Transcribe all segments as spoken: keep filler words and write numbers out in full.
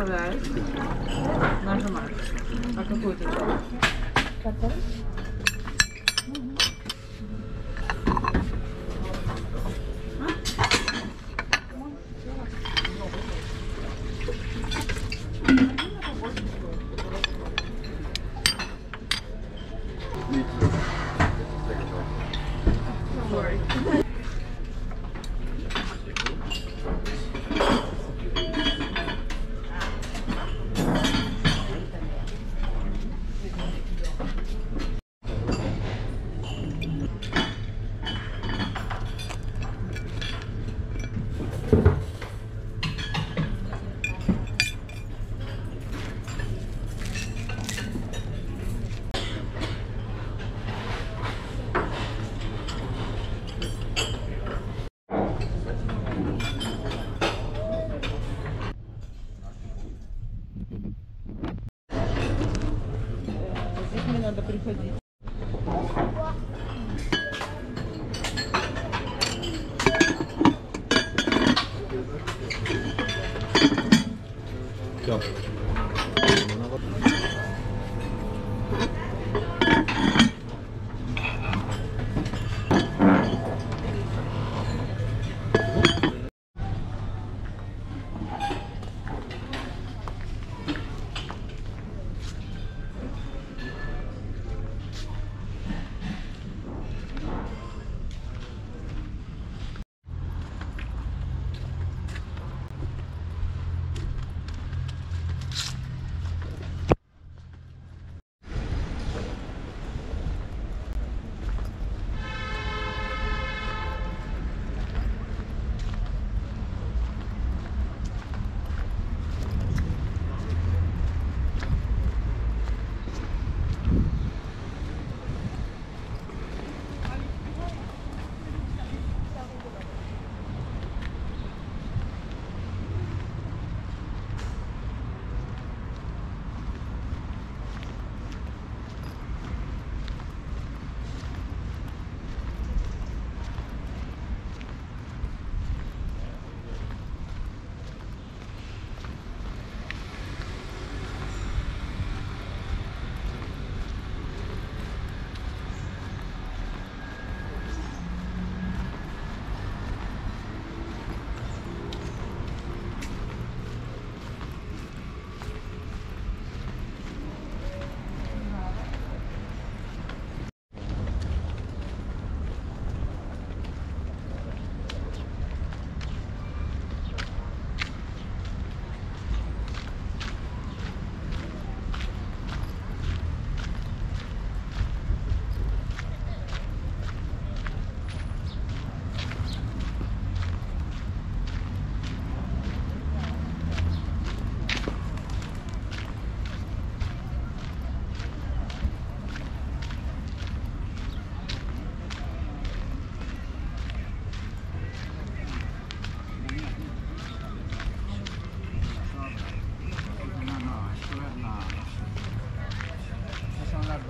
попадаешь, нажимаешь. А какую ты делаешь? Какую? Надо приходить. Все.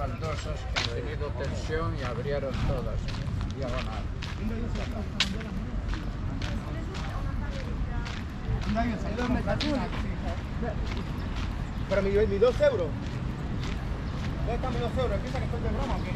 Baldosas que han tenido tensión y abrieron todas diagonal. Pero mi, mi dos euros. ¿Dónde están mis dos euros? ¿Piensa que estoy de broma o qué?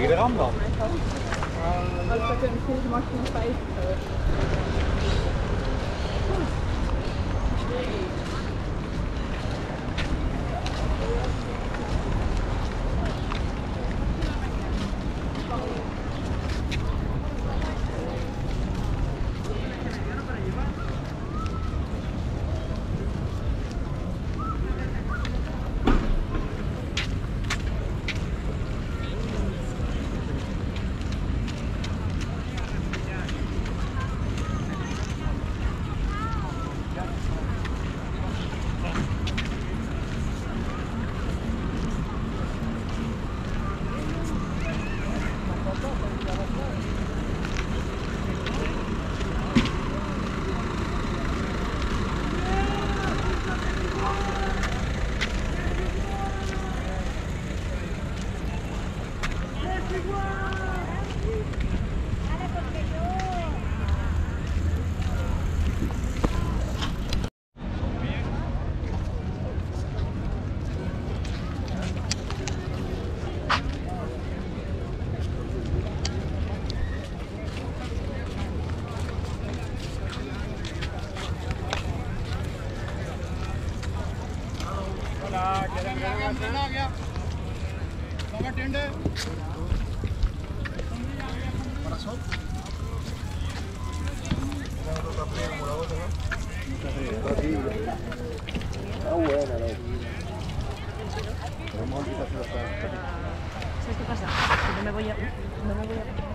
tegen de ram dan. Dat is misschien maximaal vijf. ¿Sabes qué pasa? Que no me voy a... No me voy a...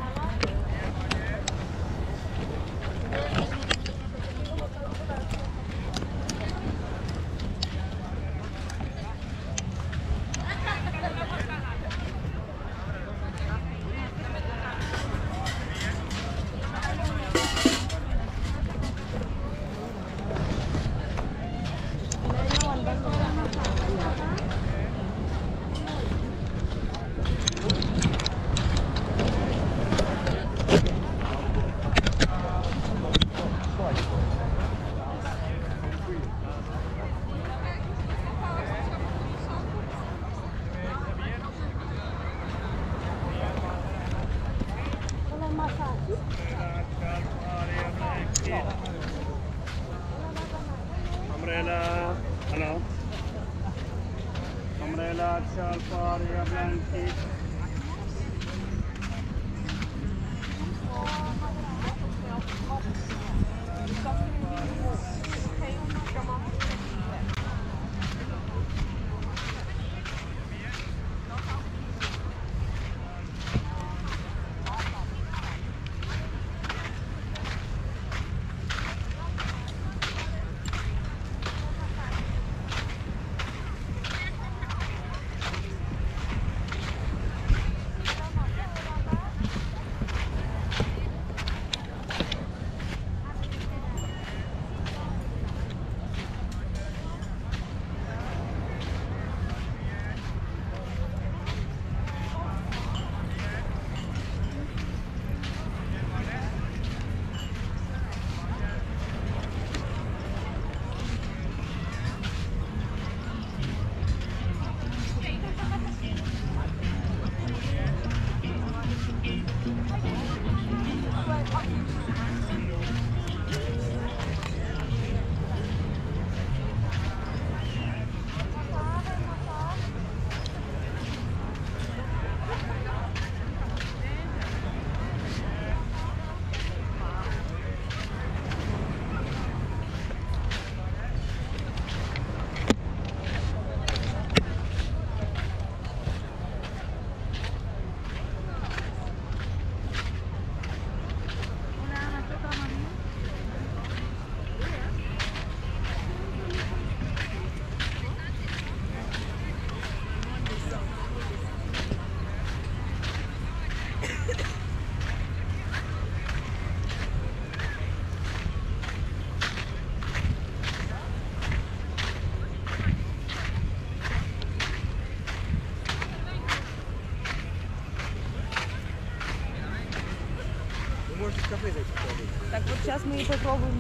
Так вот сейчас мы и попробуем.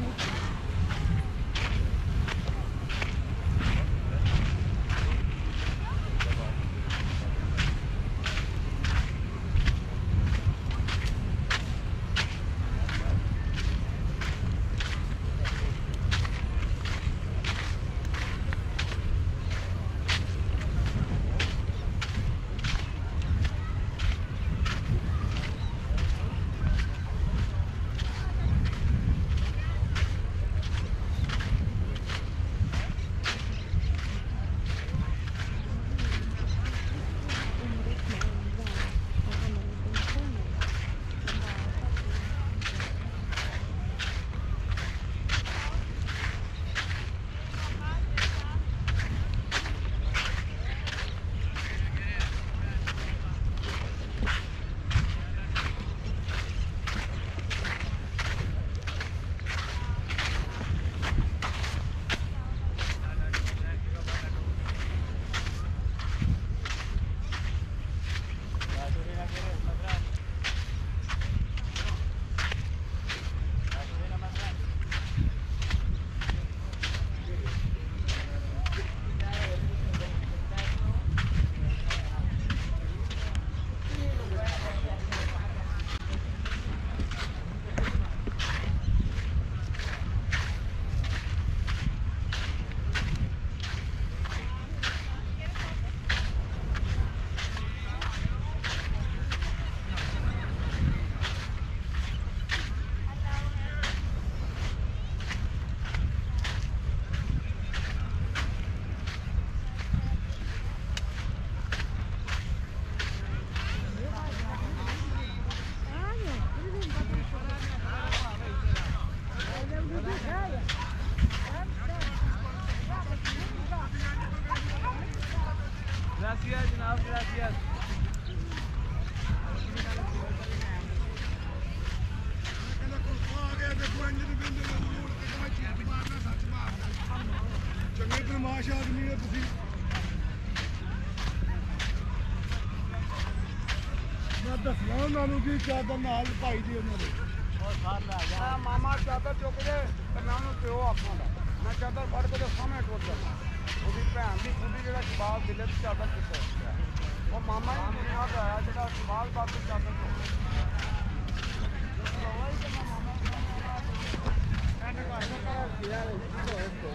ਉਹਨਾਂ ਨਾਲੂ ਕੀ ਚਾਦਰ ਨਾਲ ਭਾਈ ਜੀ ਉਹਨਾਂ ਦੇ ਹੋਰ ਸਾਰ ਲੈ ਗਿਆ ਮਾਮਾ ਚਾਦਰ ਚੁੱਕ ਦੇ ਤੇ ਨਾ ਉਹਨੂੰ ਪਿਓ ਆਪਾਂ ਦਾ ਮੈਂ ਚਾਦਰ ਫੜ ਕੇ ਤੇ ਸਾਹਮਣੇ ਟੋਟ ਦਿੱਤਾ ਉਹਦੀ ਭੈਣ ਦੀ ਖੁੱਡੀ ਜਿਹੜਾ ਸ਼ਬਾਬ ਦਿਲੇ ਤੇ ਚਾਦਰ ਚੁੱਕਿਆ ਉਹ ਮਾਮਾ ਹੀ ਦੁਨੀਆ ਦਾ ਆਇਆ ਜਿਹੜਾ ਸ਼ਬਾਬ ਬਾਤ ਤੇ ਚਾਦਰ ਚੁੱਕਿਆ ਐਂਡ ਕਰ ਕਰ ਗਿਆ ਉਹ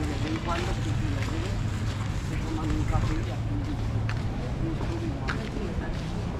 me lo ven cuando se lo ven, se toman un café y hacen un disco.